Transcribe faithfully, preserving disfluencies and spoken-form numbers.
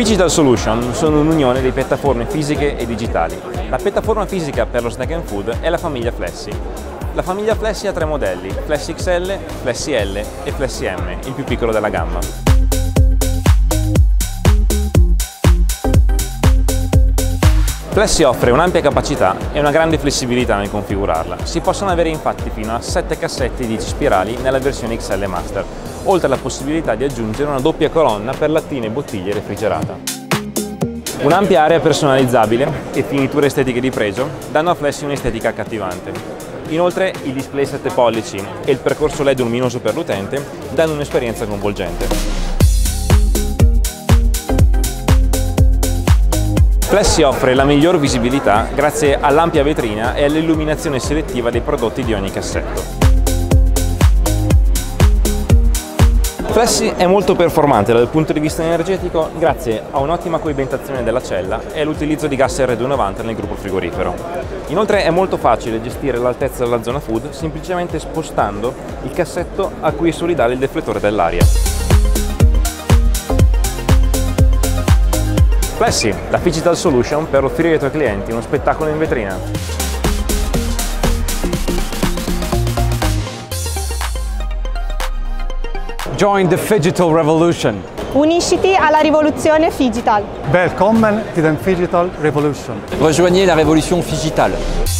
Phygital Solution sono un'unione di piattaforme fisiche e digitali. La piattaforma fisica per lo snack and food è la famiglia Flessy. La famiglia Flessy ha tre modelli, Flessy X L, Flessy L e Flessy M, il più piccolo della gamma. Flessy offre un'ampia capacità e una grande flessibilità nel configurarla. Si possono avere infatti fino a sette cassetti e dieci spirali nella versione X L Master, oltre alla possibilità di aggiungere una doppia colonna per lattine, bottiglie refrigerata. Un'ampia area personalizzabile e finiture estetiche di pregio danno a Flessy un'estetica accattivante. Inoltre il display sette pollici e il percorso L E D luminoso per l'utente danno un'esperienza coinvolgente. Flessy offre la miglior visibilità grazie all'ampia vetrina e all'illuminazione selettiva dei prodotti di ogni cassetto. Flessy è molto performante dal punto di vista energetico grazie a un'ottima coibentazione della cella e all'utilizzo di gas R duecentonovanta nel gruppo frigorifero. Inoltre è molto facile gestire l'altezza della zona food semplicemente spostando il cassetto a cui è solidale il deflettore dell'aria. Flessy, la Phygital Solution per offrire ai tuoi clienti uno spettacolo in vetrina. Join the Phygital Revolution. Unisciti alla rivoluzione Phygital. Willkommen zu der Phygital Revolution. Rejoignez la rivoluzione Phygital.